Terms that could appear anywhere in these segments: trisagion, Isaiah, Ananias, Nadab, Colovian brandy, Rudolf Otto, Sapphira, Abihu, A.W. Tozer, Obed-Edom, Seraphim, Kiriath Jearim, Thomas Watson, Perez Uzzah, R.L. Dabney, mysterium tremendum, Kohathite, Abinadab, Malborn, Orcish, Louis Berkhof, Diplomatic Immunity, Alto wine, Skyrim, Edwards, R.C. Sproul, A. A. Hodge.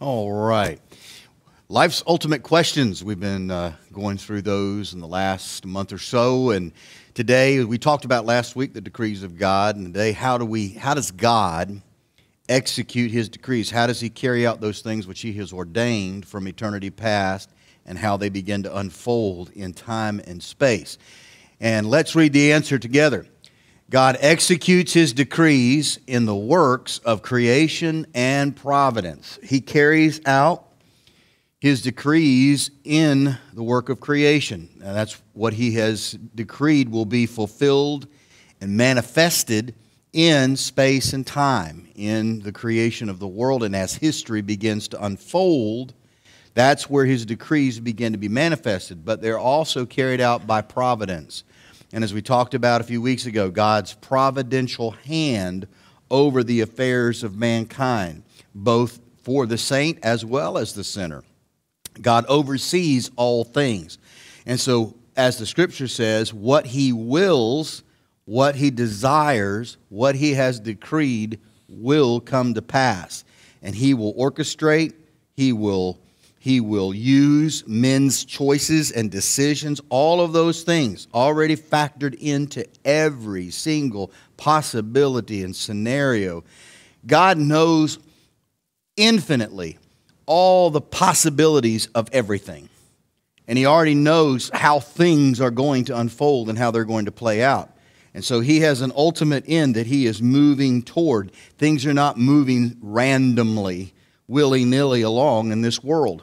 All right. Life's ultimate questions. We've been going through those in the last month or so, and today we talked about last week the decrees of God, and today how does God execute His decrees? How does He carry out those things which He has ordained from eternity past, and how they begin to unfold in time and space? And let's read the answer together. God executes His decrees in the works of creation and providence. He carries out His decrees in the work of creation. And that's what He has decreed will be fulfilled and manifested in space and time, in the creation of the world. And as history begins to unfold, that's where His decrees begin to be manifested. But they're also carried out by providence. And as we talked about a few weeks ago, God's providential hand over the affairs of mankind, both for the saint as well as the sinner. God oversees all things. And so, as the Scripture says, what He wills, what He desires, what He has decreed will come to pass. And He will orchestrate, He will use men's choices and decisions, all of those things already factored into every single possibility and scenario. God knows infinitely all the possibilities of everything. And He already knows how things are going to unfold and how they're going to play out. And so He has an ultimate end that He is moving toward. Things are not moving randomly, willy-nilly along in this world.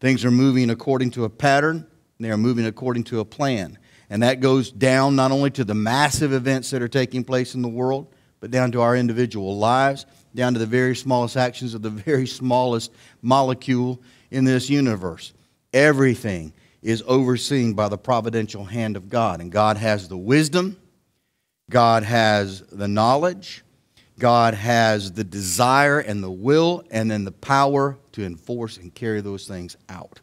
Things are moving according to a pattern. They are moving according to a plan. And that goes down not only to the massive events that are taking place in the world, but down to our individual lives, down to the very smallest actions of the very smallest molecule in this universe. Everything is overseen by the providential hand of God. And God has the wisdom. God has the knowledge. God has the desire and the will and then the power to enforce and carry those things out.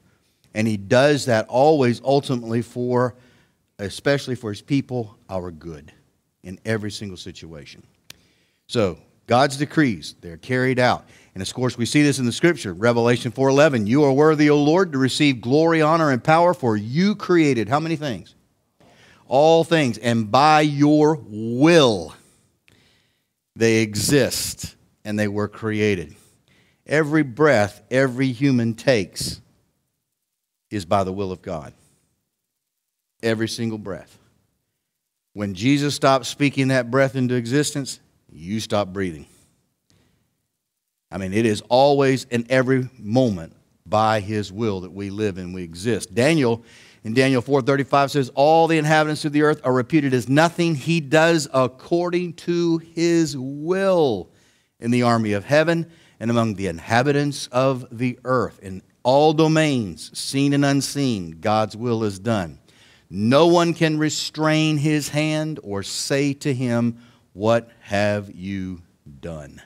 And He does that always ultimately for, especially for His people, our good in every single situation. So God's decrees, they're carried out. And of course, we see this in the Scripture, Revelation 4:11. You are worthy, O Lord, to receive glory, honor, and power, for you created how many things? All things, and by your will they exist, and they were created. Every breath every human takes is by the will of God. Every single breath. When Jesus stopped speaking that breath into existence, you stop breathing. I mean, it is always and every moment by His will that we live and we exist. Daniel in Daniel 4:35 says, all the inhabitants of the earth are reputed as nothing. He does according to His will in the army of heaven and among the inhabitants of the earth. In all domains, seen and unseen, God's will is done. No one can restrain His hand or say to Him, what have you done?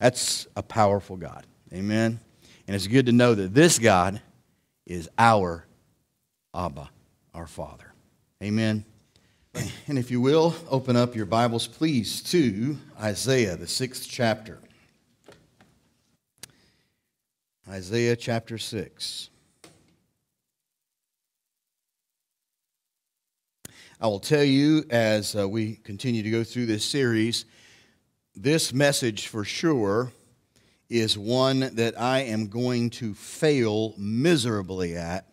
That's a powerful God. Amen. And it's good to know that this God is our God. Abba, our Father. Amen. And if you will, open up your Bibles, please, to Isaiah, the 6th chapter. Isaiah chapter 6. I will tell you, as we continue to go through this series, this message for sure is one that I am going to fail miserably at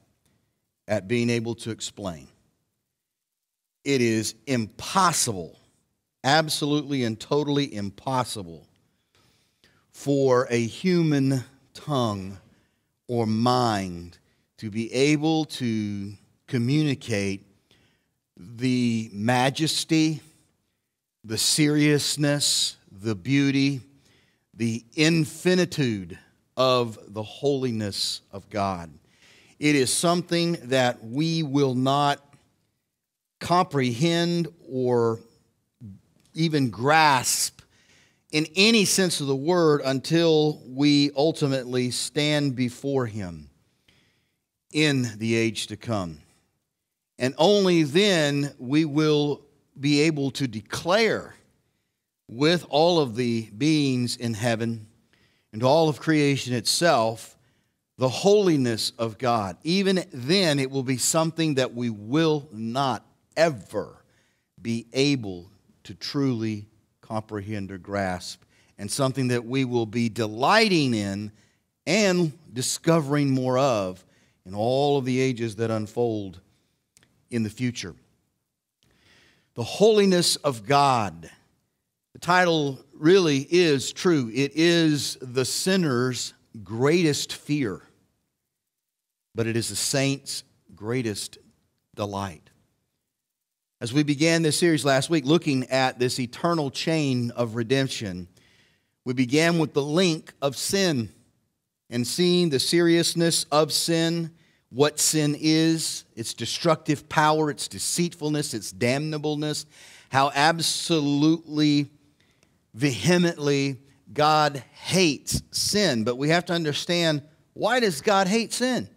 being able to explain. It is impossible, absolutely and totally impossible, for a human tongue or mind to be able to communicate the majesty, the seriousness, the beauty, the infinitude of the holiness of God. It is something that we will not comprehend or even grasp in any sense of the word until we ultimately stand before Him in the age to come. And only then we will be able to declare with all of the beings in heaven and to all of creation itself, the holiness of God. Even then, it will be something that we will not ever be able to truly comprehend or grasp, and something that we will be delighting in and discovering more of in all of the ages that unfold in the future. The holiness of God. The title really is true. It is the sinner's greatest fear, but it is the saint's greatest delight. As we began this series last week looking at this eternal chain of redemption, we began with the link of sin and seeing the seriousness of sin, what sin is, its destructive power, its deceitfulness, its damnableness, how absolutely vehemently God hates sin. But we have to understand, why does God hate sin?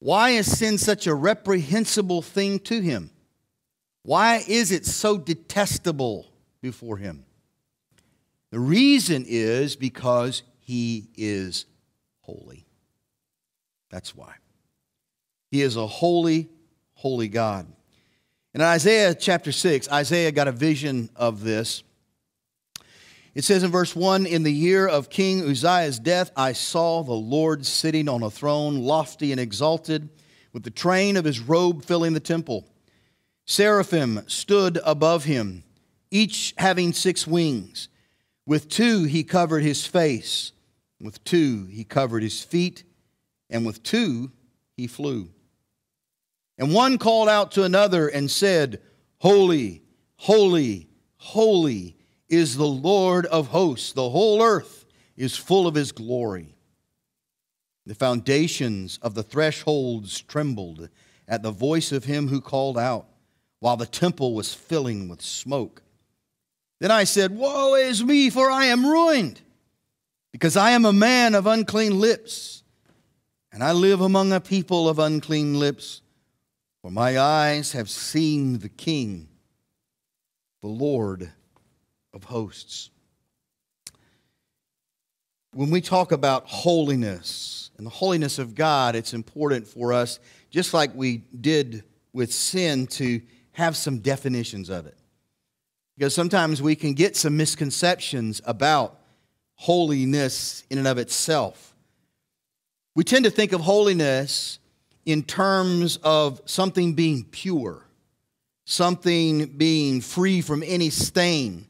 Why is sin such a reprehensible thing to him? Why is it so detestable before him? The reason is because he is holy. That's why. He is a holy, holy God. In Isaiah chapter 6, Isaiah got a vision of this. It says in verse 1, "In the year of King Uzziah's death, I saw the Lord sitting on a throne, lofty and exalted, with the train of his robe filling the temple. Seraphim stood above him, each having 6 wings. With 2 he covered his face, with 2 he covered his feet, and with 2 he flew. And one called out to another and said, 'Holy, holy, holy is the Lord of hosts. The whole earth is full of his glory.' The foundations of the thresholds trembled at the voice of him who called out, while the temple was filling with smoke. Then I said, 'Woe is me, for I am ruined, because I am a man of unclean lips, and I live among a people of unclean lips, for my eyes have seen the King, the Lord of hosts.'" When we talk about holiness and the holiness of God, it's important for us, just like we did with sin, to have some definitions of it. Because sometimes we can get some misconceptions about holiness in and of itself. We tend to think of holiness in terms of something being pure, something being free from any stain,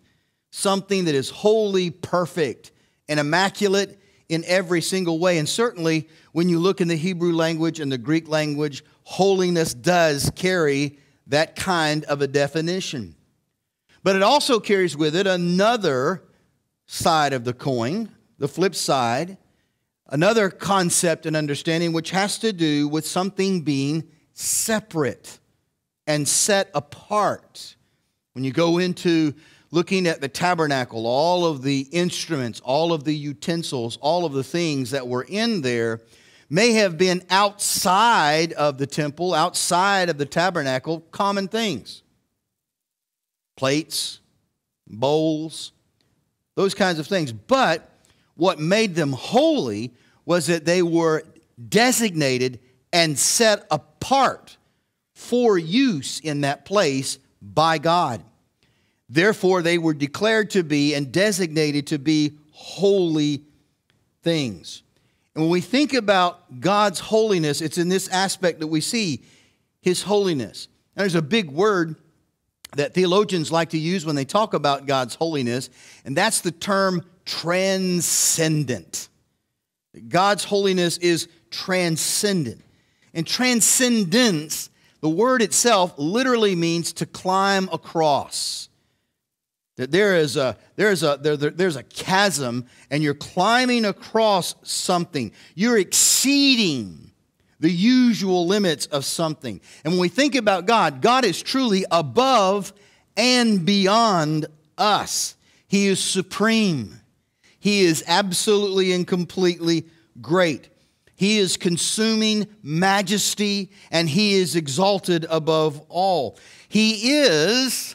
something that is wholly perfect and immaculate in every single way. And certainly, when you look in the Hebrew language and the Greek language, holiness does carry that kind of a definition. But it also carries with it another side of the coin, the flip side, another concept and understanding, which has to do with something being separate and set apart. When you go into looking at the tabernacle, all of the instruments, all of the utensils, all of the things that were in there may have been outside of the temple, outside of the tabernacle, common things. Plates, bowls, those kinds of things. But what made them holy was that they were designated and set apart for use in that place by God. Therefore, they were declared to be and designated to be holy things. And when we think about God's holiness, it's in this aspect that we see his holiness. Now, there's a big word that theologians like to use when they talk about God's holiness, and that's the term transcendent. God's holiness is transcendent. And transcendence, the word itself, literally means to climb across. That there's a chasm, and you're climbing across something. You're exceeding the usual limits of something. And when we think about God, God is truly above and beyond us. He is supreme. He is absolutely and completely great. He is consuming majesty, and he is exalted above all. He is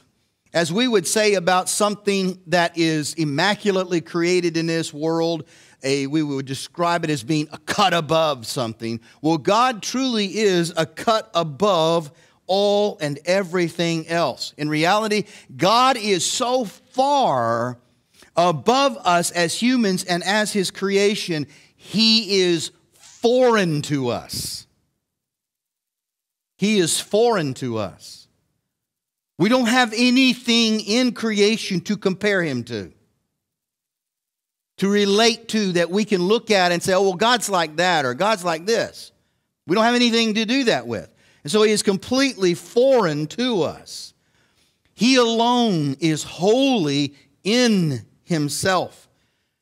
as we would say about something that is immaculately created in this world, we would describe it as being a cut above something. Well, God truly is a cut above all and everything else. In reality, God is so far above us as humans and as His creation, He is foreign to us. He is foreign to us. We don't have anything in creation to compare Him to relate to that we can look at and say, oh, well, God's like that or God's like this. We don't have anything to do that with. And so He is completely foreign to us. He alone is holy in Himself.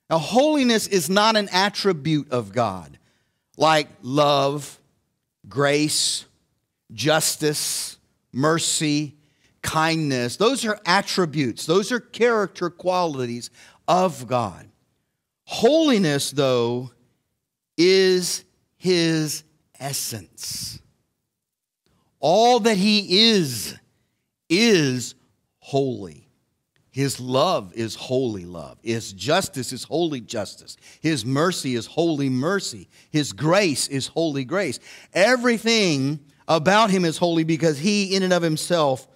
Now, holiness is not an attribute of God, like love, grace, justice, mercy, kindness. Those are attributes. Those are character qualities of God. Holiness, though, is His essence. All that He is holy. His love is holy love. His justice is holy justice. His mercy is holy mercy. His grace is holy grace. Everything about Him is holy because He, in and of Himself,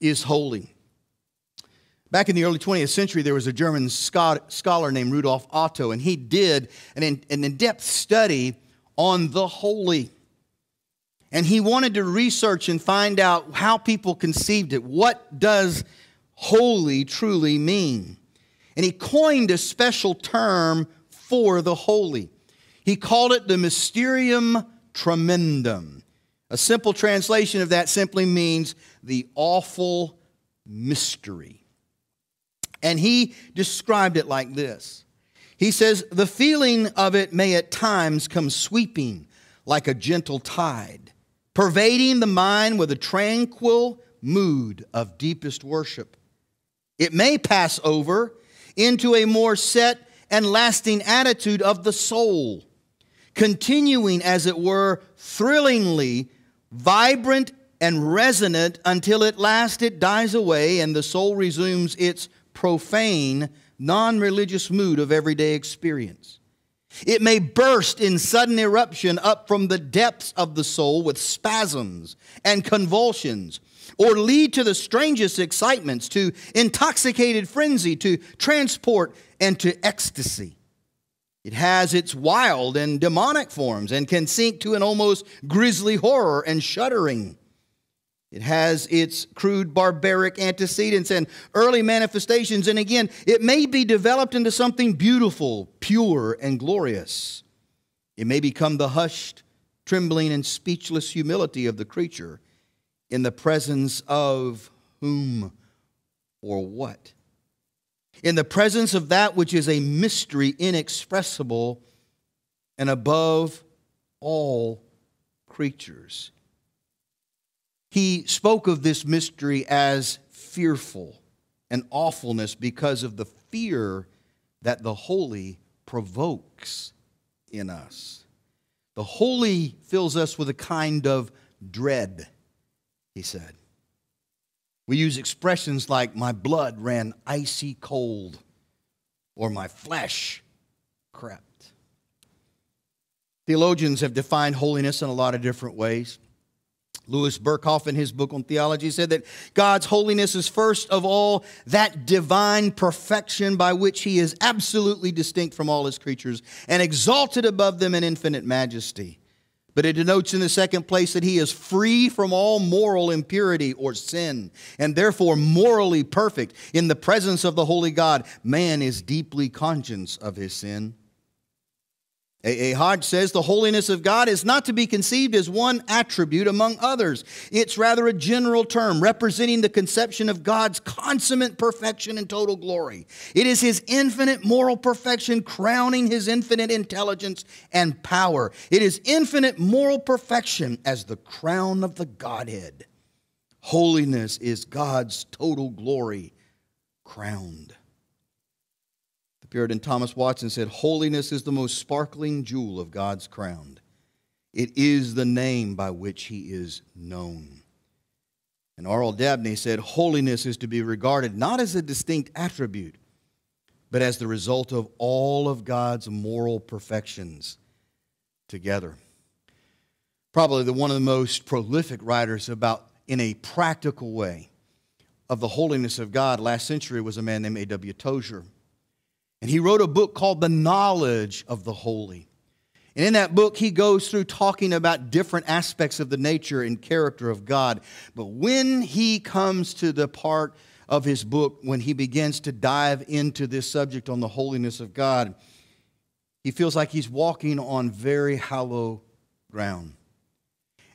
is holy. Back in the early 20th century, there was a German scholar named Rudolf Otto, and he did an in-depth study on the holy. And he wanted to research and find out how people conceived it. What does holy truly mean? And he coined a special term for the holy. He called it the mysterium tremendum. A simple translation of that simply means the awful mystery. And he described it like this. He says, the feeling of it may at times come sweeping like a gentle tide, pervading the mind with a tranquil mood of deepest worship. It may pass over into a more set and lasting attitude of the soul, continuing, as it were, thrillingly vibrant and resonant until at last it dies away and the soul resumes its profane, non-religious mood of everyday experience. It may burst in sudden eruption up from the depths of the soul with spasms and convulsions, or lead to the strangest excitements, to intoxicated frenzy, to transport, and to ecstasy. It has its wild and demonic forms and can sink to an almost grisly horror and shuddering. It has its crude barbaric antecedents and early manifestations, and again, it may be developed into something beautiful, pure, and glorious. It may become the hushed, trembling, and speechless humility of the creature in the presence of whom or what? In the presence of that which is a mystery inexpressible and above all creatures. He spoke of this mystery as fearful and awfulness because of the fear that the holy provokes in us. The holy fills us with a kind of dread, he said. We use expressions like, my blood ran icy cold, or my flesh crept. Theologians have defined holiness in a lot of different ways. Louis Berkhof, in his book on theology, said that God's holiness is first of all that divine perfection by which He is absolutely distinct from all His creatures and exalted above them in infinite majesty. But it denotes in the second place that He is free from all moral impurity or sin and therefore morally perfect. In the presence of the holy God, man is deeply conscious of his sin. A. A. Hodge says the holiness of God is not to be conceived as one attribute among others. It's rather a general term representing the conception of God's consummate perfection and total glory. It is His infinite moral perfection crowning His infinite intelligence and power. It is infinite moral perfection as the crown of the Godhead. Holiness is God's total glory crowned. Puritan Thomas Watson said, holiness is the most sparkling jewel of God's crown. It is the name by which He is known. And R.L. Dabney said, holiness is to be regarded not as a distinct attribute, but as the result of all of God's moral perfections together. Probably one of the most prolific writers about, in a practical way, of the holiness of God last century was a man named A.W. Tozer. And he wrote a book called The Knowledge of the Holy. And in that book, he goes through talking about different aspects of the nature and character of God. But when he comes to the part of his book, when he begins to dive into this subject on the holiness of God, he feels like he's walking on very hollow ground.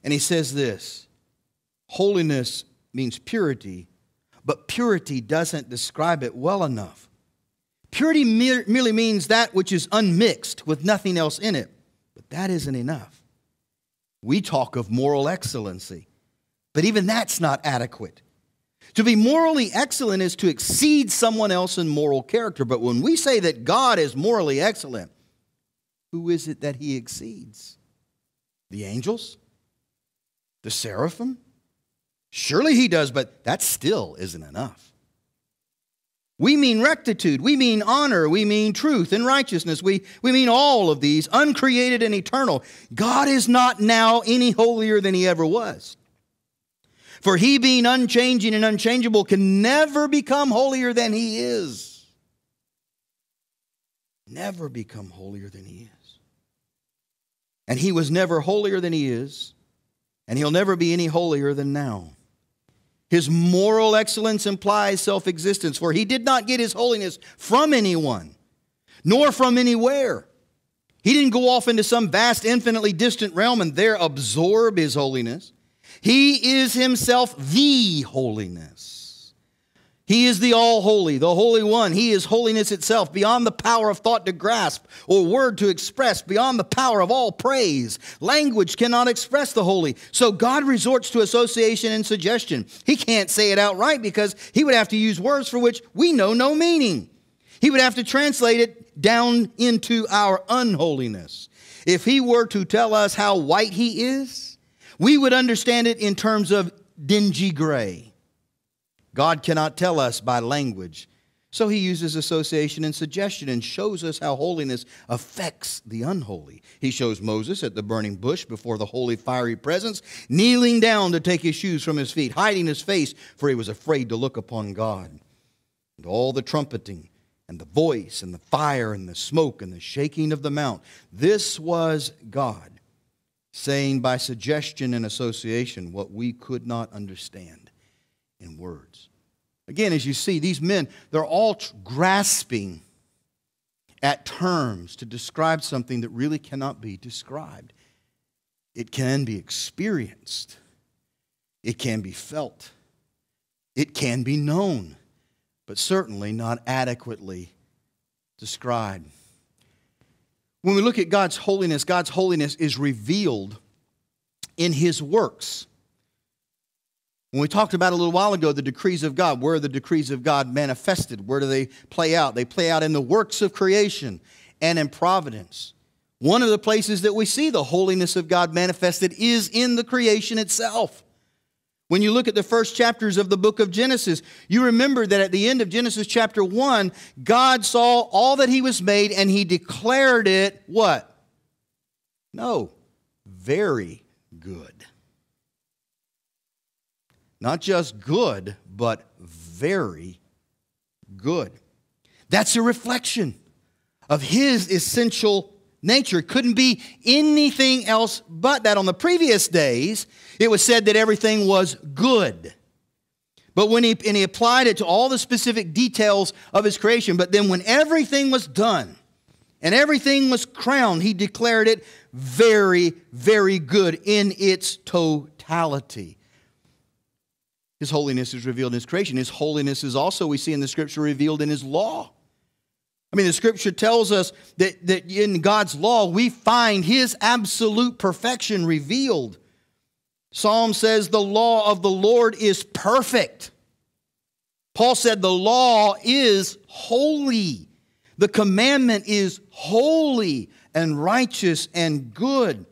And he says this, holiness means purity, but purity doesn't describe it well enough. Purity merely means that which is unmixed with nothing else in it, but that isn't enough. We talk of moral excellency, but even that's not adequate. To be morally excellent is to exceed someone else in moral character, but when we say that God is morally excellent, who is it that he exceeds? The angels? The seraphim? Surely he does, but that still isn't enough. We mean rectitude, we mean honor, we mean truth and righteousness, we mean all of these, uncreated and eternal. God is not now any holier than he ever was. For he being unchanging and unchangeable can never become holier than he is. Never become holier than he is. And he was never holier than he is, and he'll never be any holier than now. His moral excellence implies self-existence, for he did not get his holiness from anyone, nor from anywhere. He didn't go off into some vast, infinitely distant realm and there absorb his holiness. He is himself the holiness. He is the all-holy, the Holy One. He is holiness itself, beyond the power of thought to grasp or word to express, beyond the power of all praise. Language cannot express the holy. So God resorts to association and suggestion. He can't say it outright because he would have to use words for which we know no meaning. He would have to translate it down into our unholiness. If he were to tell us how white he is, we would understand it in terms of dingy gray. God cannot tell us by language. So he uses association and suggestion and shows us how holiness affects the unholy. He shows Moses at the burning bush before the holy fiery presence, kneeling down to take his shoes from his feet, hiding his face, for he was afraid to look upon God. And all the trumpeting and the voice and the fire and the smoke and the shaking of the mount, this was God saying by suggestion and association what we could not understand in words. Again, as you see, these men, they're all grasping at terms to describe something that really cannot be described. It can be experienced. It can be felt. It can be known, but certainly not adequately described. When we look at God's holiness is revealed in his works. When we talked about a little while ago, the decrees of God, where are the decrees of God manifested? Where do they play out? They play out in the works of creation and in providence. One of the places that we see the holiness of God manifested is in the creation itself. When you look at the first chapters of the book of Genesis, you remember that at the end of Genesis chapter 1, God saw all that he was made and he declared it what? No, very good. Not just good, but very good. That's a reflection of his essential nature. Couldn't be anything else but that. On the previous days, it was said that everything was good. But when he applied it to all the specific details of his creation, but then when everything was done and everything was crowned, he declared it very, very good in its totality. His holiness is revealed in his creation. His holiness is also, we see in the Scripture, revealed in his law. I mean, the Scripture tells us that in God's law, we find his absolute perfection revealed. Psalm says the law of the Lord is perfect. Paul said the law is holy. The commandment is holy and righteous and good.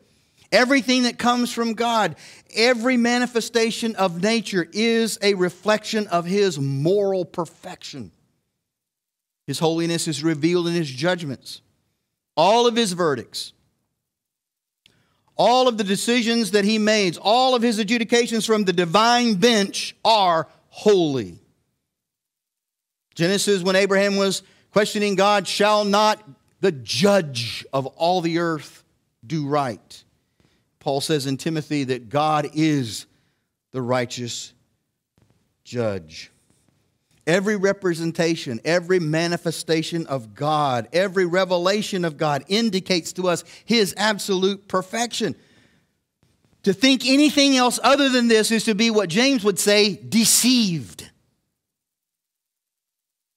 Everything that comes from God, every manifestation of nature is a reflection of His moral perfection. His holiness is revealed in His judgments. All of His verdicts, all of the decisions that He makes, all of His adjudications from the divine bench are holy. Genesis, when Abraham was questioning God, shall not the judge of all the earth do right? Paul says in Timothy that God is the righteous judge. Every representation, every manifestation of God, every revelation of God indicates to us His absolute perfection. To think anything else other than this is to be what James would say, deceived.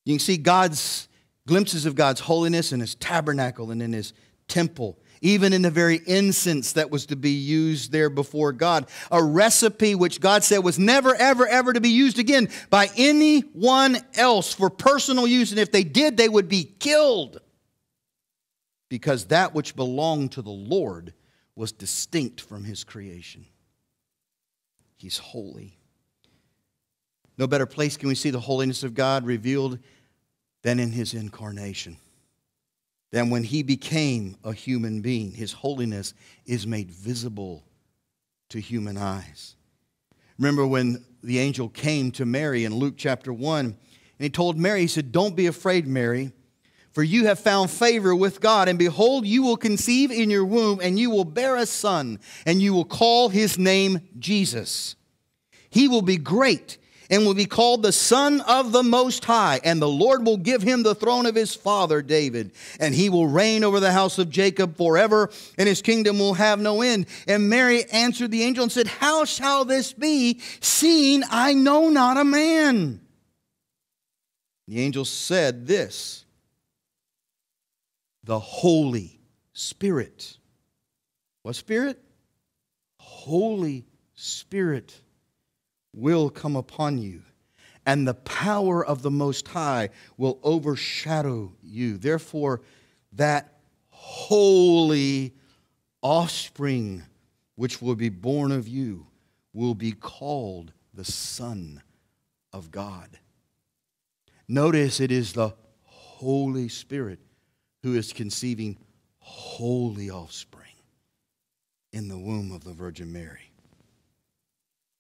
You can see God's glimpses of God's holiness in His tabernacle and in His temple, even in the very incense that was to be used there before God. A recipe which God said was never, ever, ever to be used again by anyone else for personal use. And if they did, they would be killed. Because that which belonged to the Lord was distinct from His creation. He's holy. No better place can we see the holiness of God revealed than in His incarnation. Than when He became a human being. His holiness is made visible to human eyes. Remember when the angel came to Mary in Luke chapter 1, and he told Mary, he said, "Don't be afraid, Mary, for you have found favor with God, and behold, you will conceive in your womb, and you will bear a son, and you will call his name Jesus. He will be great and will be called the Son of the Most High. And the Lord will give him the throne of his father David. And he will reign over the house of Jacob forever. And his kingdom will have no end." And Mary answered the angel and said, "How shall this be, seeing I know not a man?" The angel said this, "The Holy Spirit." What Spirit? Holy Spirit. Will come upon you, and the power of the Most High will overshadow you. Therefore, that holy offspring which will be born of you will be called the Son of God. Notice it is the Holy Spirit who is conceiving holy offspring in the womb of the Virgin Mary.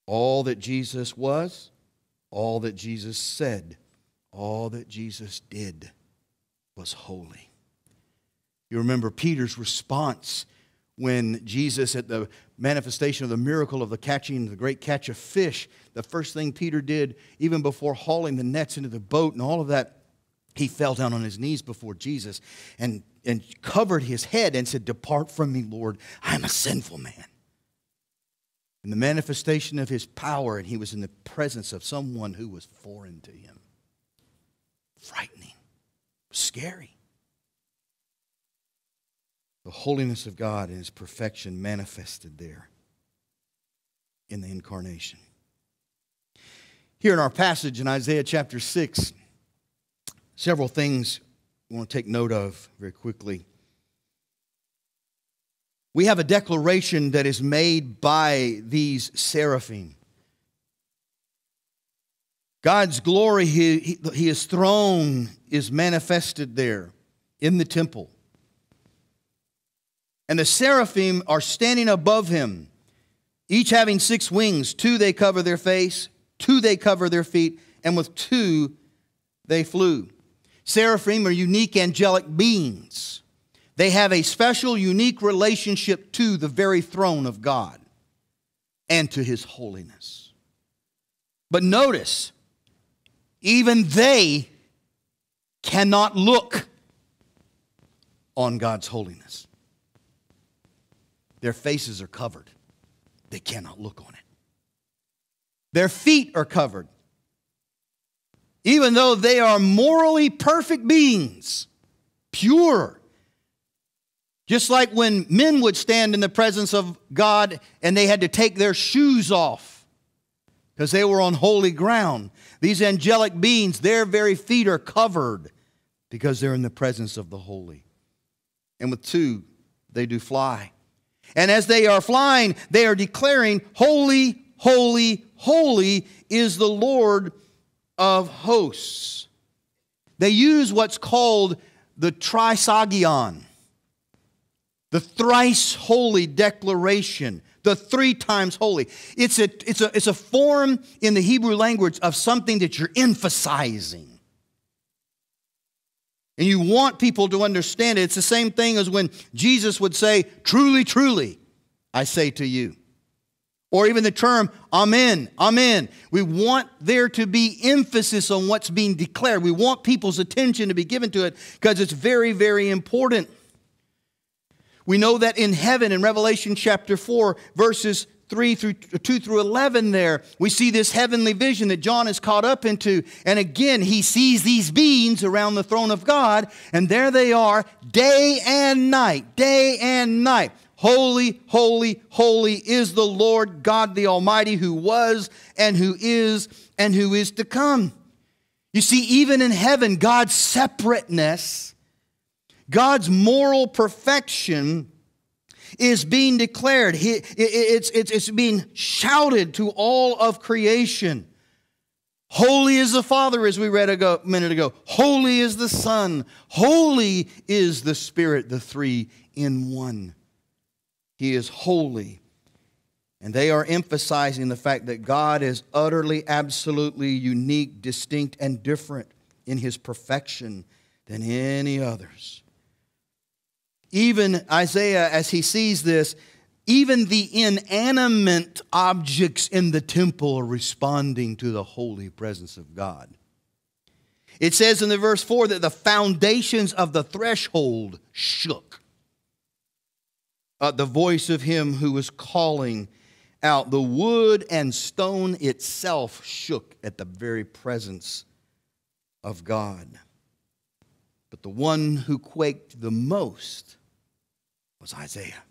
All that Jesus was, all that Jesus said, all that Jesus did was holy. You remember Peter's response when Jesus, at the manifestation of the miracle of the great catch of fish, the first thing Peter did, even before hauling the nets into the boat and all of that, he fell down on his knees before Jesus and covered his head and said, "Depart from me, Lord, I am a sinful man." In the manifestation of his power, and he was in the presence of someone who was foreign to him. Frightening. Scary. The holiness of God and his perfection manifested there in the incarnation. Here in our passage in Isaiah chapter 6, several things we want to take note of very quickly. We have a declaration that is made by these seraphim. God's glory, His throne is manifested there in the temple. And the seraphim are standing above Him, each having 6 wings. 2 they cover their face, 2 they cover their feet, and with 2 they flew. Seraphim are unique angelic beings. They have a special, unique relationship to the very throne of God and to His holiness. But notice, even they cannot look on God's holiness. Their faces are covered. They cannot look on it. Their feet are covered. Even though they are morally perfect beings, pure. Just like when men would stand in the presence of God and they had to take their shoes off because they were on holy ground. These angelic beings, their very feet are covered because they're in the presence of the holy. And with 2, they do fly. And as they are flying, they are declaring, "Holy, holy, holy is the Lord of hosts." They use what's called the trisagion, the thrice holy declaration, the three times holy. It's a form in the Hebrew language of something that you're emphasizing. And you want people to understand it. It's the same thing as when Jesus would say, "Truly, truly, I say to you." Or even the term, "Amen, amen." We want there to be emphasis on what's being declared. We want people's attention to be given to it because it's very, very important. We know that in heaven, in Revelation chapter 4, verses 2 through 11 there, we see this heavenly vision that John is caught up into. And again, he sees these beings around the throne of God, and there they are day and night. "Holy, holy, holy is the Lord God the Almighty, who was and who is to come." You see, even in heaven, God's separateness, God's moral perfection is being declared. It's being shouted to all of creation. Holy is the Father, as we read a minute ago. Holy is the Son. Holy is the Spirit, the three in one. He is holy. And they are emphasizing the fact that God is utterly, absolutely unique, distinct, and different in His perfection than any others. Even Isaiah, as he sees this, even the inanimate objects in the temple are responding to the holy presence of God. It says in the verse 4 that the foundations of the threshold shook at the voice of Him who was calling out. The wood and stone itself shook at the very presence of God. But the one who quaked the most was Isaiah.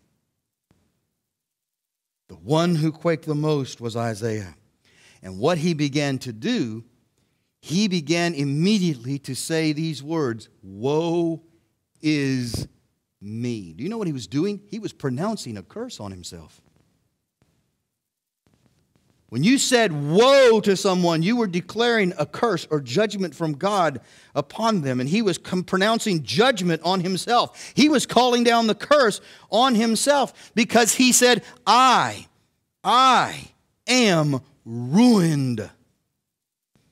The one who quaked the most was Isaiah. And what he began to do, he began immediately to say these words, "Woe is me." Do you know what he was doing? He was pronouncing a curse on himself. When you said woe to someone, you were declaring a curse or judgment from God upon them. And he was pronouncing judgment on himself. He was calling down the curse on himself because he said, I am ruined.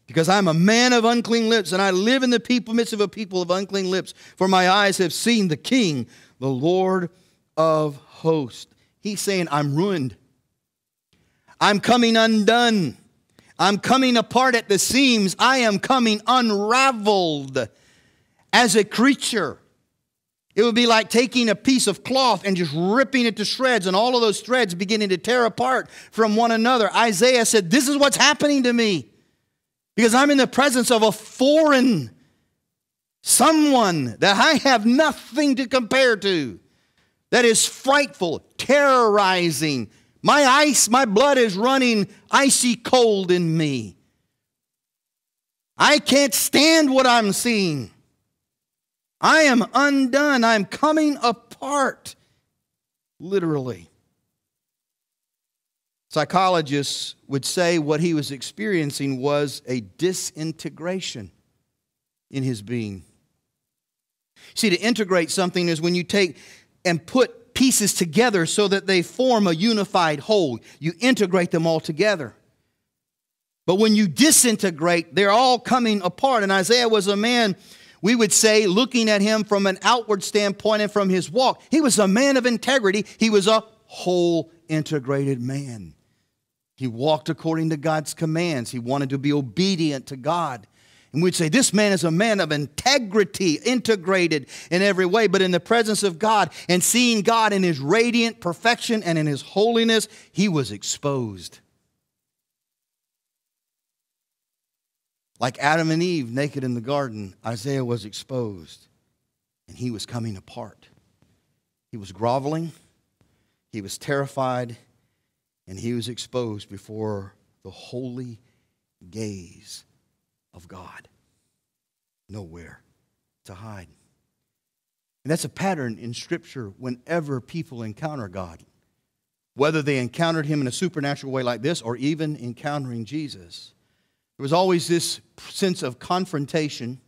Because I'm a man of unclean lips, and I live in the midst of a people of unclean lips. For my eyes have seen the King, the Lord of hosts. He's saying, I'm ruined. I'm coming undone. I'm coming apart at the seams. I am coming unraveled as a creature. It would be like taking a piece of cloth and just ripping it to shreds, and all of those threads beginning to tear apart from one another. Isaiah said, this is what's happening to me because I'm in the presence of a foreign someone that I have nothing to compare to, that is frightful, terrorizing. My blood is running icy cold in me. I can't stand what I'm seeing. I am undone. I'm coming apart, literally. Psychologists would say what he was experiencing was a disintegration in his being. See, to integrate something is when you take and put pieces together so that they form a unified whole. You integrate them all together. But when you disintegrate, they're all coming apart. And Isaiah was a man, we would say, looking at him from an outward standpoint and from his walk, he was a man of integrity. He was a whole integrated man. He walked according to God's commands. He wanted to be obedient to God. And we'd say, this man is a man of integrity, integrated in every way. But in the presence of God and seeing God in His radiant perfection and in His holiness, he was exposed. Like Adam and Eve naked in the garden, Isaiah was exposed. And he was coming apart. He was groveling. He was terrified. And he was exposed before the holy gaze of God. Nowhere to hide. And that's a pattern in Scripture whenever people encounter God whether they encountered him in a supernatural way like this or even encountering Jesus, there was always this sense of confrontation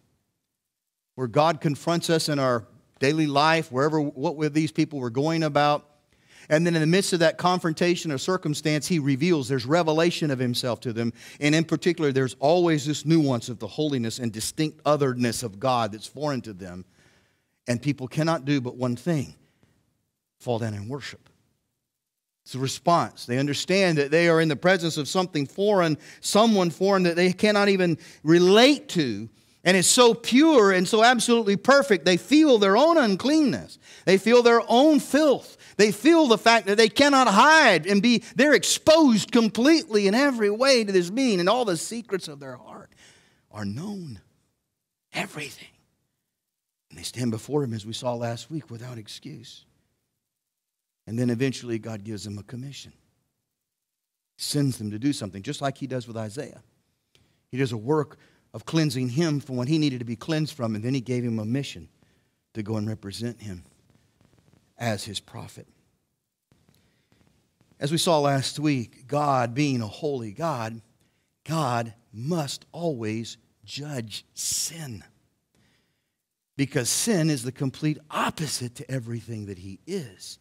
where God confronts us in our daily life, wherever, what these people were going about. And then in the midst of that confrontation or circumstance, he reveals, there's revelation of himself to them. And in particular, there's always this nuance of the holiness and distinct otherness of God that's foreign to them. And people cannot do but one thing, fall down and worship. It's a response. They understand that they are in the presence of something foreign, someone foreign that they cannot even relate to. And it's so pure and so absolutely perfect, they feel their own uncleanness. They feel their own filth. They feel the fact that they cannot hide and be, they're exposed completely in every way to this being, and all the secrets of their heart are known. Everything. And they stand before him, as we saw last week, without excuse. And then eventually God gives them a commission. He sends them to do something, just like he does with Isaiah. He does a work of cleansing him from what he needed to be cleansed from, and then he gave him a mission to go and represent him as his prophet. As we saw last week, God being a holy God, God must always judge sin, because sin is the complete opposite to everything that he is,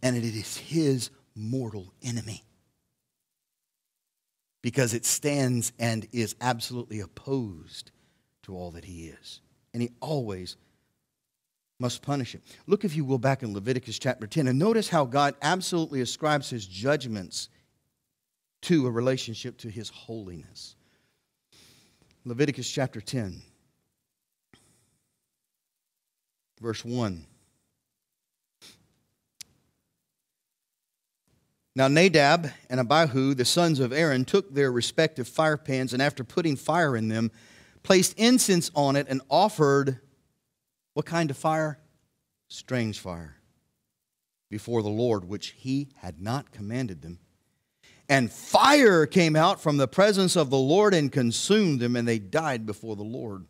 and it is his mortal enemy, because it stands and is absolutely opposed to all that he is, and he always must punish it. Look, if you will, back in Leviticus chapter 10, and notice how God absolutely ascribes his judgments to a relationship to his holiness. Leviticus chapter 10, verse 1. Now Nadab and Abihu, the sons of Aaron, took their respective fire pans, and after putting fire in them, placed incense on it and offered, what kind of fire? Strange fire before the Lord, which he had not commanded them. And fire came out from the presence of the Lord and consumed them, and they died before the Lord.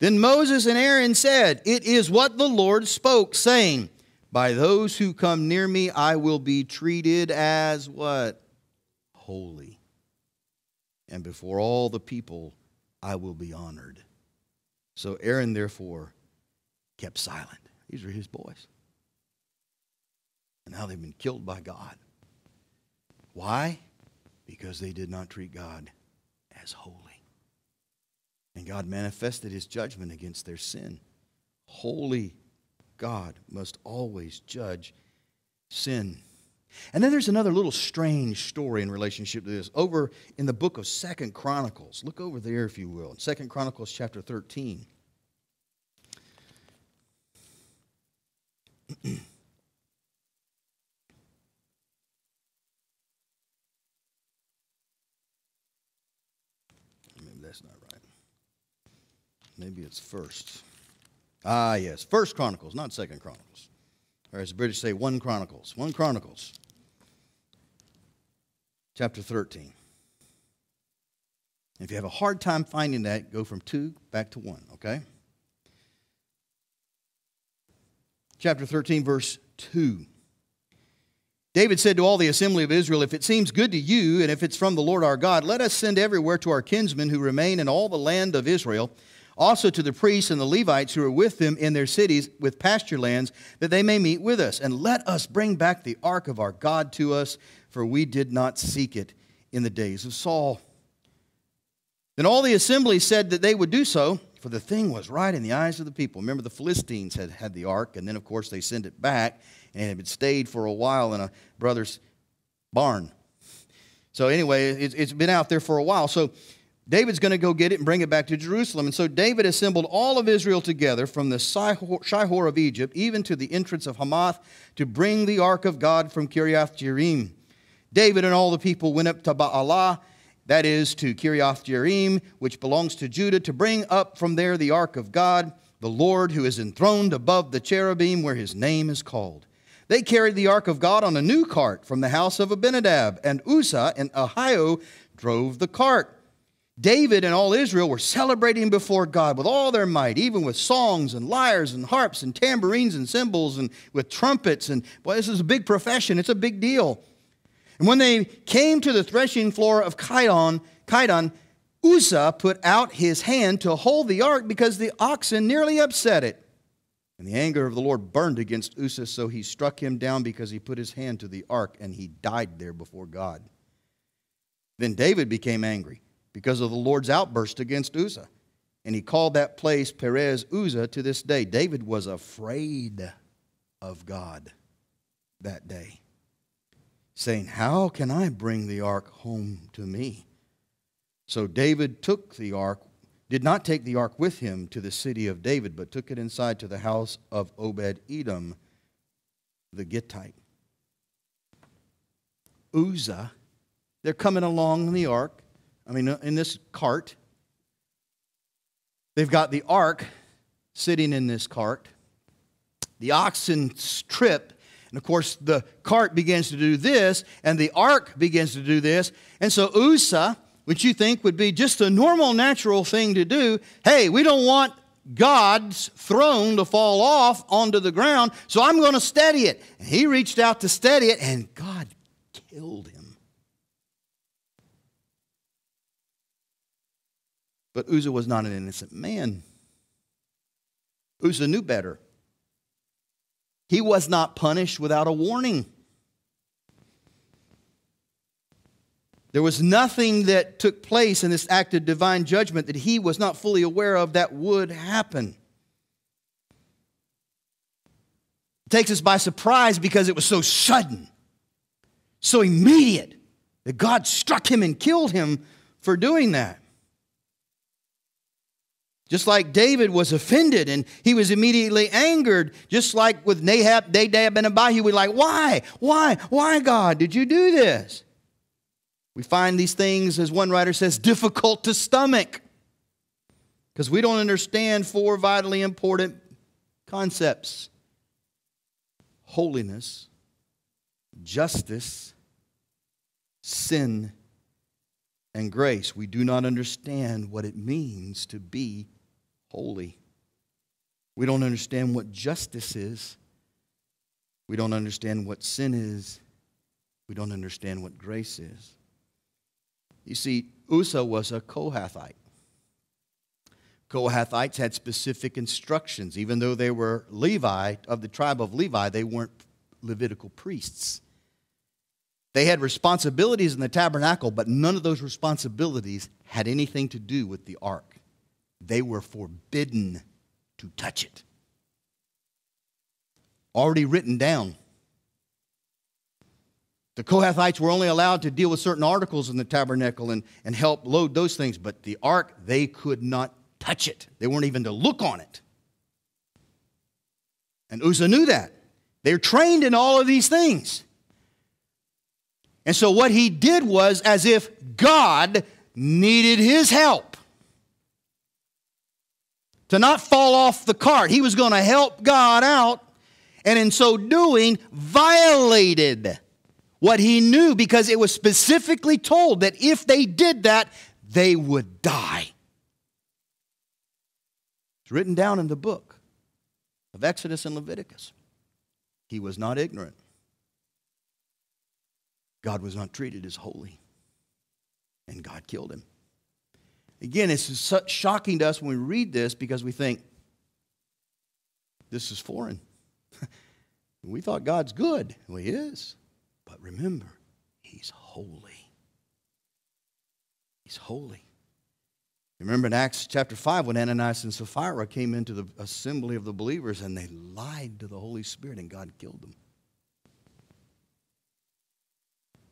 Then Moses and Aaron said, "It is what the Lord spoke, saying, by those who come near me, I will be treated as what? Holy. And before all the people, I will be honored." So Aaron, therefore, kept silent. These are his boys. And now they've been killed by God. Why? Because they did not treat God as holy. And God manifested his judgment against their sin. Holy God must always judge sin. And then there's another little strange story in relationship to this. Over in the book of 2 Chronicles. Look over there, if you will. 2 Chronicles chapter 13. Maybe that's not right. Maybe it's first. Ah, yes. 1 Chronicles, not 2 Chronicles. Or as the British say, 1 Chronicles. 1 Chronicles. Chapter 13. If you have a hard time finding that, go from 2 back to 1, okay? Chapter 13, verse 2. David said to all the assembly of Israel, "If it seems good to you, and if it's from the Lord our God, let us send everywhere to our kinsmen who remain in all the land of Israel, also to the priests and the Levites who are with them in their cities with pasture lands, that they may meet with us. And let us bring back the ark of our God to us, for we did not seek it in the days of Saul." Then all the assembly said that they would do so, for the thing was right in the eyes of the people. Remember, the Philistines had had the ark, and then, of course, they sent it back, and it had stayed for a while in a brother's barn. So anyway, it's been out there for a while. So David's going to go get it and bring it back to Jerusalem. And so David assembled all of Israel together from the Shihor of Egypt, even to the entrance of Hamath, to bring the ark of God from Kiriath Jearim. David and all the people went up to Baalah, that is to Kiriath Jearim, which belongs to Judah, to bring up from there the ark of God, the Lord, who is enthroned above the cherubim where his name is called. They carried the ark of God on a new cart from the house of Abinadab, and Uzzah and Ahio drove the cart. David and all Israel were celebrating before God with all their might, even with songs and lyres and harps and tambourines and cymbals and with trumpets. And boy, this is a big profession. It's a big deal. And when they came to the threshing floor of Kidon, Uzzah put out his hand to hold the ark because the oxen nearly upset it. And the anger of the Lord burned against Uzzah, so he struck him down because he put his hand to the ark, and he died there before God. Then David became angry because of the Lord's outburst against Uzzah, and he called that place Perez Uzzah to this day. David was afraid of God that day, saying, "How can I bring the ark home to me?" So David did not take the ark with him to the city of David, but took it inside to the house of Obed-Edom, the Gittite. Uzzah, they're coming along in the ark. I mean, in this cart. They've got the ark sitting in this cart. The oxen trip. And, of course, the cart begins to do this, and the ark begins to do this. And so Uzzah, which you think would be just a normal, natural thing to do, hey, we don't want God's throne to fall off onto the ground, so I'm going to steady it. And he reached out to steady it, and God killed him. But Uzzah was not an innocent man. Uzzah knew better. He was not punished without a warning. There was nothing that took place in this act of divine judgment that he was not fully aware of that would happen. It takes us by surprise because it was so sudden, so immediate, that God struck him and killed him for doing that. Just like David was offended and he was immediately angered, just like with Nadab and Abihu, we're like, why, God, did you do this? We find these things, as one writer says, difficult to stomach because we don't understand four vitally important concepts: holiness, justice, sin, and grace. We do not understand what it means to be holy. We don't understand what justice is. We don't understand what sin is. We don't understand what grace is. You see, Uzzah was a Kohathite. Kohathites had specific instructions. Even though they were Levi, of the tribe of Levi, they weren't Levitical priests. They had responsibilities in the tabernacle, but none of those responsibilities had anything to do with the ark. They were forbidden to touch it. Already written down. The Kohathites were only allowed to deal with certain articles in the tabernacle and help load those things, but the ark, they could not touch it. They weren't even to look on it. And Uzzah knew that. They're trained in all of these things. And so what he did was as if God needed his help to not fall off the cart. He was going to help God out, and in so doing, violated what he knew, because it was specifically told that if they did that, they would die. It's written down in the book of Exodus and Leviticus. He was not ignorant. God was not treated as holy, and God killed him. Again, it's such shocking to us when we read this because we think, this is foreign. We thought God's good. Well, he is. But remember, he's holy. He's holy. Remember in Acts chapter 5 when Ananias and Sapphira came into the assembly of the believers and they lied to the Holy Spirit and God killed them.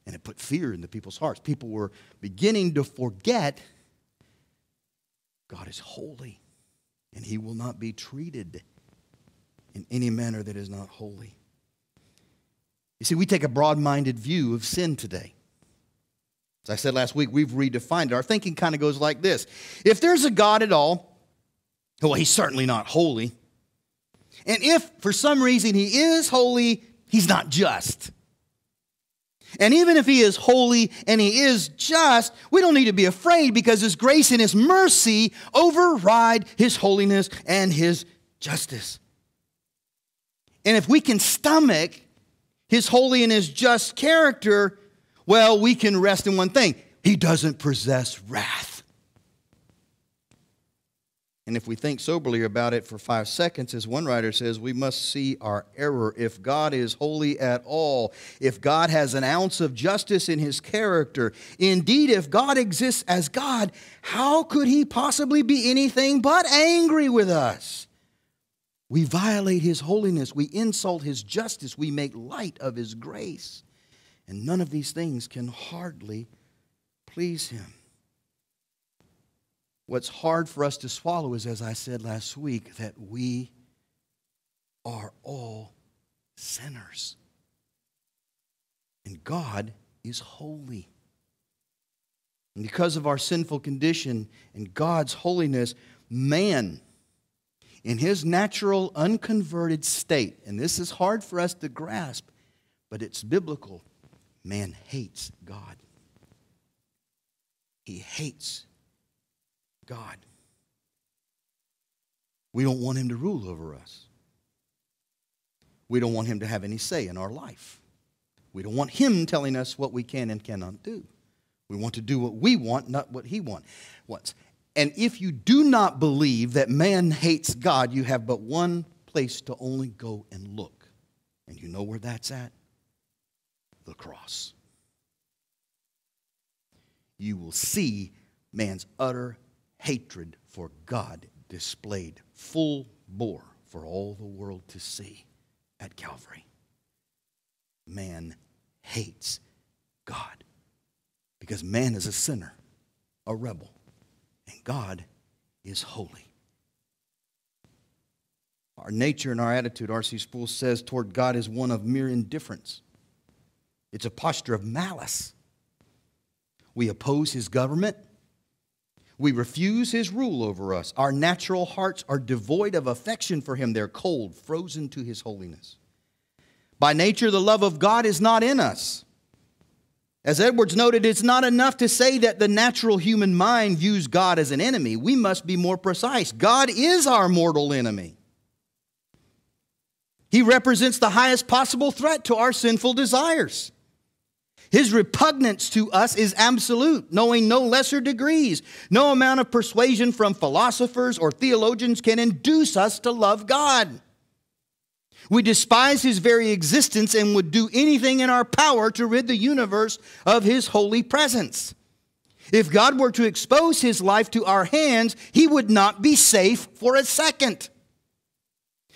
And it put fear into people's hearts. People were beginning to forget God is holy and he will not be treated in any manner that is not holy. You see, we take a broad-minded view of sin today. As I said last week, we've redefined it. Our thinking kind of goes like this. If there's a God at all, well, he's certainly not holy. And if for some reason he is holy, he's not just. And even if he is holy and he is just, we don't need to be afraid because his grace and his mercy override his holiness and his justice. And if we can stomach his holy and his just character, well, we can rest in one thing. He doesn't possess wrath. And if we think soberly about it for 5 seconds, as one writer says, we must see our error. If God is holy at all, if God has an ounce of justice in his character, indeed, if God exists as God, how could he possibly be anything but angry with us? We violate his holiness. We insult his justice. We make light of his grace. And none of these things can hardly please him. What's hard for us to swallow is, as I said last week, that we are all sinners. And God is holy. And because of our sinful condition and God's holiness, man, in his natural, unconverted state, and this is hard for us to grasp, but it's biblical, man hates God. He hates God. We don't want him to rule over us. We don't want him to have any say in our life. We don't want him telling us what we can and cannot do. We want to do what we want, not what he wants. And if you do not believe that man hates God, you have but one place to only go and look. And you know where that's at? The cross. You will see man's utter hatred for God displayed full bore for all the world to see at Calvary. Man hates God because man is a sinner, a rebel, and God is holy. Our nature and our attitude, R.C. Sproul says, toward God is one of mere indifference. It's a posture of malice. We oppose his government. We refuse his rule over us. Our natural hearts are devoid of affection for him. They're cold, frozen to his holiness. By nature, the love of God is not in us. As Edwards noted, it's not enough to say that the natural human mind views God as an enemy. We must be more precise. God is our mortal enemy. He represents the highest possible threat to our sinful desires. His repugnance to us is absolute, knowing no lesser degrees. No amount of persuasion from philosophers or theologians can induce us to love God. We despise his very existence and would do anything in our power to rid the universe of his holy presence. If God were to expose his life to our hands, he would not be safe for a second.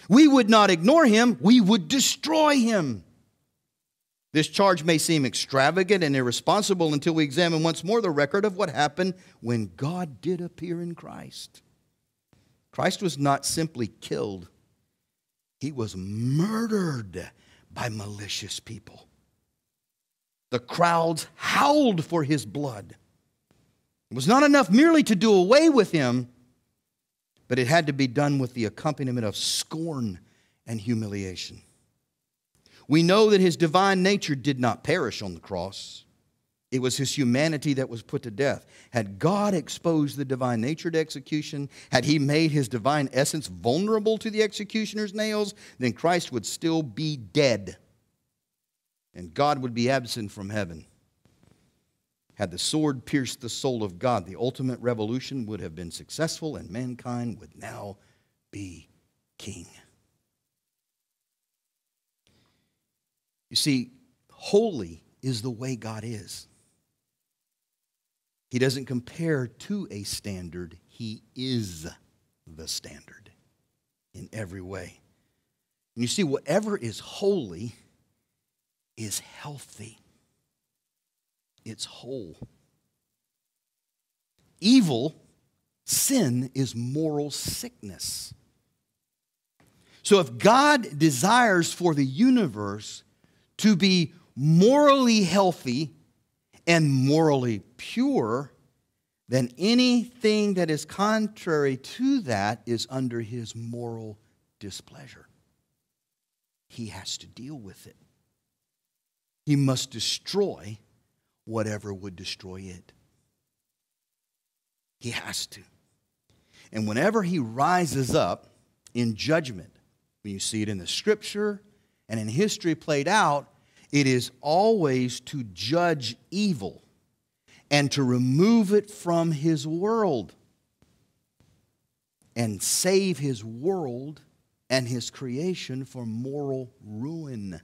We would not ignore him, we would destroy him. This charge may seem extravagant and irresponsible until we examine once more the record of what happened when God did appear in Christ. Christ was not simply killed. He was murdered by malicious people. The crowds howled for his blood. It was not enough merely to do away with him, but it had to be done with the accompaniment of scorn and humiliation. We know that his divine nature did not perish on the cross. It was his humanity that was put to death. Had God exposed the divine nature to execution, had he made his divine essence vulnerable to the executioner's nails, then Christ would still be dead, and God would be absent from heaven. Had the sword pierced the soul of God, the ultimate revolution would have been successful, and mankind would now be king. You see, holy is the way God is. He doesn't compare to a standard. He is the standard in every way. And you see, whatever is holy is healthy. It's whole. Evil, sin, is moral sickness. So if God desires for the universe to be morally healthy and morally pure, then anything that is contrary to that is under his moral displeasure. He has to deal with it. He must destroy whatever would destroy it. He has to. And whenever he rises up in judgment, when you see it in the scripture and in history played out, it is always to judge evil and to remove it from his world and save his world and his creation from moral ruin.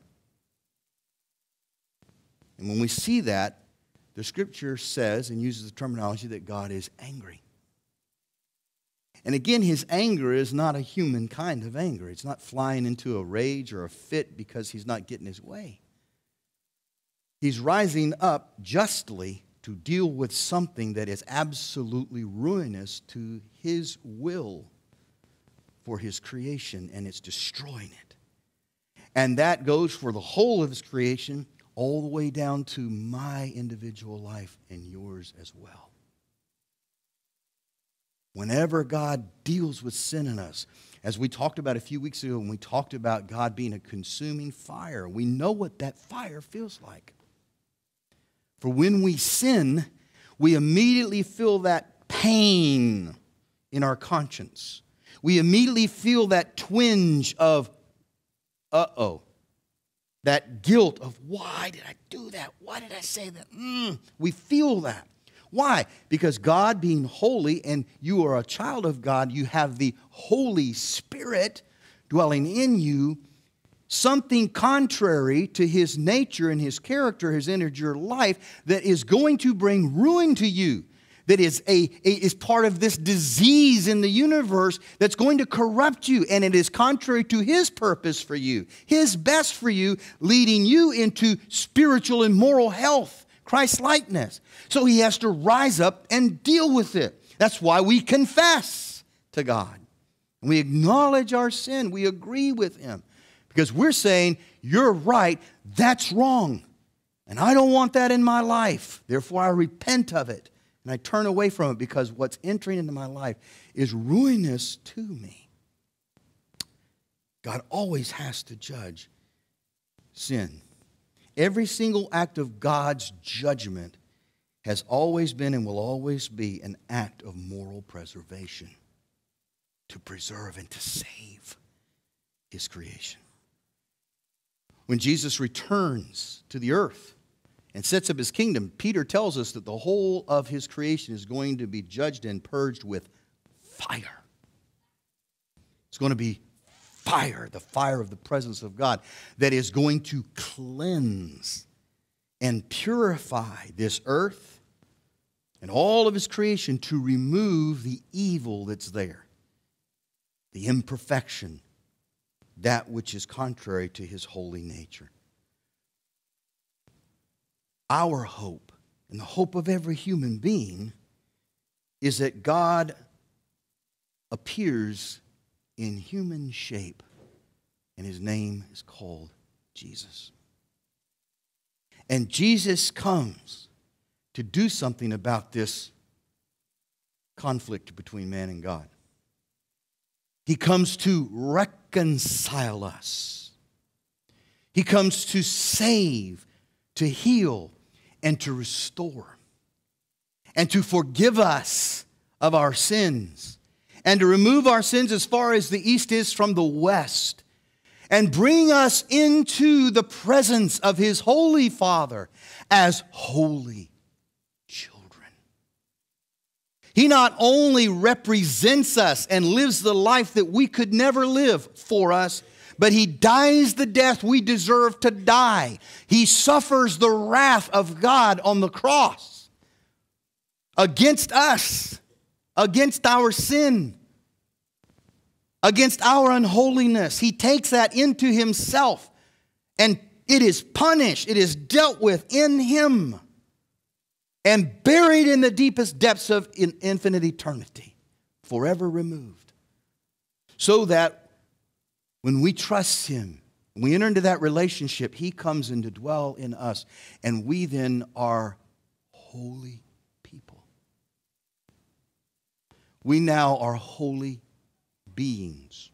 And when we see that, the scripture says and uses the terminology that God is angry. And again, his anger is not a human kind of anger. It's not flying into a rage or a fit because he's not getting his way. He's rising up justly to deal with something that is absolutely ruinous to his will for his creation, and it's destroying it. And that goes for the whole of his creation all the way down to my individual life and yours as well. Whenever God deals with sin in us, as we talked about a few weeks ago when we talked about God being a consuming fire, we know what that fire feels like. For when we sin, we immediately feel that pain in our conscience. We immediately feel that twinge of, uh-oh, that guilt of, why did I do that? Why did I say that? We feel that. Why? Because God being holy, and you are a child of God, you have the Holy Spirit dwelling in you. Something contrary to his nature and his character has entered your life that is going to bring ruin to you, that is part of this disease in the universe that's going to corrupt you, and it is contrary to his purpose for you, his best for you, leading you into spiritual and moral health, Christ-likeness. So he has to rise up and deal with it. That's why we confess to God. We acknowledge our sin. We agree with him. Because we're saying, you're right, that's wrong. And I don't want that in my life. Therefore, I repent of it. And I turn away from it because what's entering into my life is ruinous to me. God always has to judge sin. Every single act of God's judgment has always been and will always be an act of moral preservation, to preserve and to save his creation. When Jesus returns to the earth and sets up his kingdom, Peter tells us that the whole of his creation is going to be judged and purged with fire. It's going to be fire, the fire of the presence of God that is going to cleanse and purify this earth and all of his creation to remove the evil that's there, the imperfection, that which is contrary to his holy nature. Our hope, and the hope of every human being, is that God appears in human shape, and his name is called Jesus. And Jesus comes to do something about this conflict between man and God. He comes to reconcile us. He comes to save, to heal, and to restore, and to forgive us of our sins, and to remove our sins as far as the east is from the west, and bring us into the presence of his holy Father as holy children. He not only represents us and lives the life that we could never live for us, but he dies the death we deserve to die. He suffers the wrath of God on the cross against us, against our sin, against our unholiness. He takes that into himself, and it is punished, it is dealt with in him, and buried in the deepest depths of infinite eternity, forever removed. So that when we trust him, we enter into that relationship, he comes in to dwell in us, and we then are holy. We now are holy beings.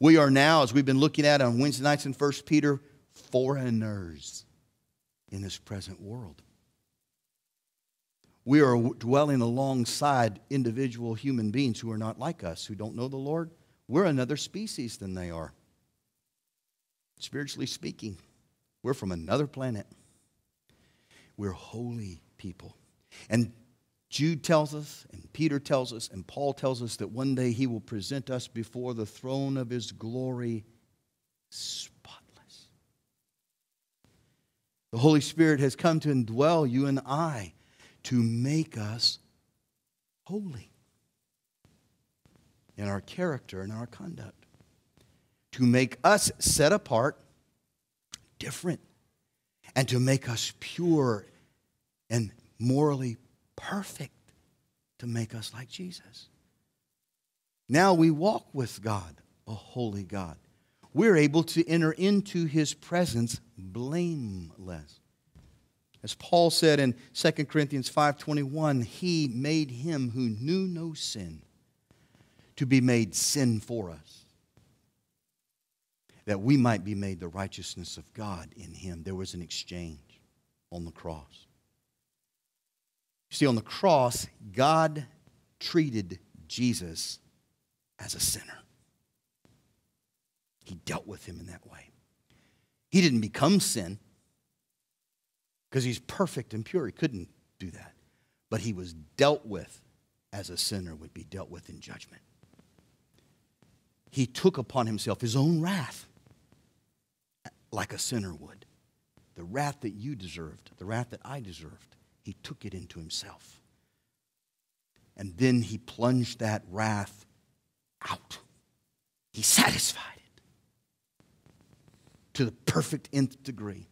We are now, as we've been looking at on Wednesday nights in 1 Peter, foreigners in this present world. We are dwelling alongside individual human beings who are not like us, who don't know the Lord. We're another species than they are. Spiritually speaking, we're from another planet. We're holy people. And Jude tells us, and Peter tells us, and Paul tells us that one day he will present us before the throne of his glory spotless. The Holy Spirit has come to indwell you and I, to make us holy in our character and our conduct, to make us set apart, different, and to make us pure and morally perfect, to make us like Jesus. Now we walk with God, a holy God. We're able to enter into his presence blameless. As Paul said in 2 Corinthians 5:21, he made him who knew no sin to be made sin for us, that we might be made the righteousness of God in him. There was an exchange on the cross. You see, on the cross, God treated Jesus as a sinner. He dealt with him in that way. He didn't become sin, because he's perfect and pure. He couldn't do that. But he was dealt with as a sinner would be dealt with in judgment. He took upon himself his own wrath like a sinner would. The wrath that you deserved, the wrath that I deserved, he took it into himself. And then he plunged that wrath out. He satisfied it to the perfect nth degree.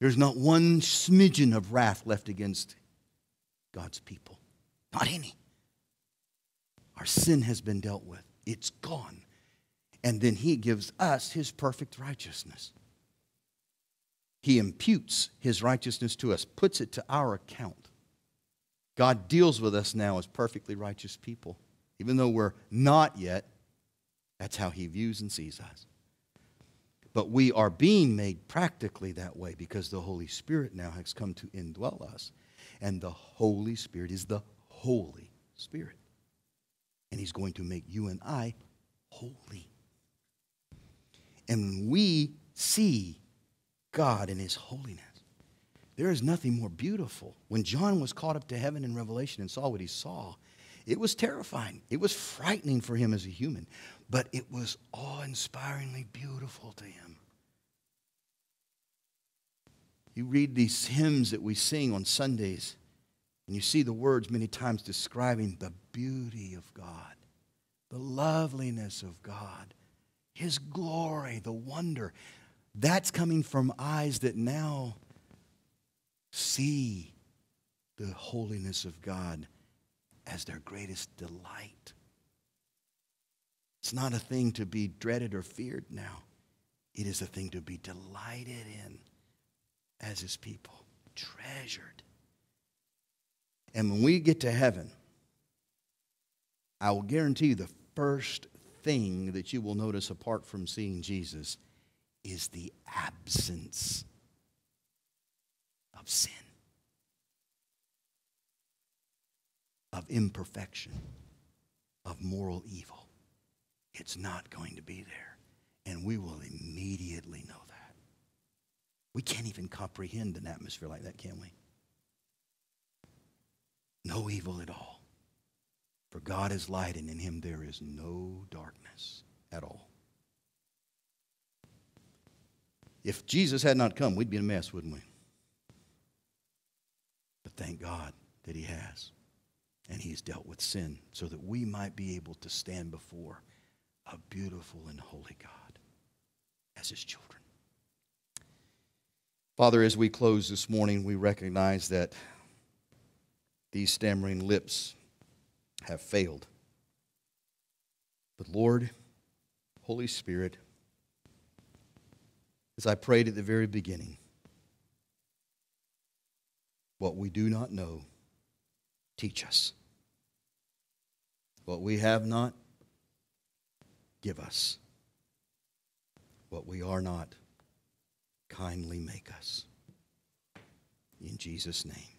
There's not one smidgen of wrath left against God's people. Not any. Our sin has been dealt with. It's gone. And then he gives us his perfect righteousness. He imputes his righteousness to us, puts it to our account. God deals with us now as perfectly righteous people. Even though we're not yet, that's how he views and sees us. But we are being made practically that way because the Holy Spirit now has come to indwell us. And the Holy Spirit is the Holy Spirit. And he's going to make you and I holy. And when we see God in his holiness, there is nothing more beautiful. When John was caught up to heaven in Revelation and saw what he saw, it was terrifying. It was frightening for him as a human, but it was awe-inspiringly beautiful to him. You read these hymns that we sing on Sundays, and you see the words many times describing the beauty of God, the loveliness of God, his glory, the wonder. That's coming from eyes that now see the holiness of God as their greatest delight. It's not a thing to be dreaded or feared now. It is a thing to be delighted in as his people, treasured. And when we get to heaven, I will guarantee you the first thing that you will notice apart from seeing Jesus is the absence of sin, of imperfection, of moral evil. It's not going to be there. And we will immediately know that. We can't even comprehend an atmosphere like that, can we? No evil at all. For God is light, and in him there is no darkness at all. If Jesus had not come, we'd be in a mess, wouldn't we? But thank God that he has. And he's dealt with sin so that we might be able to stand before a beautiful and holy God as his children. Father, as we close this morning, we recognize that these stammering lips have failed. But Lord, Holy Spirit, as I prayed at the very beginning, what we do not know, teach us. What we have not, give us. What we are not, kindly make us. In Jesus' name.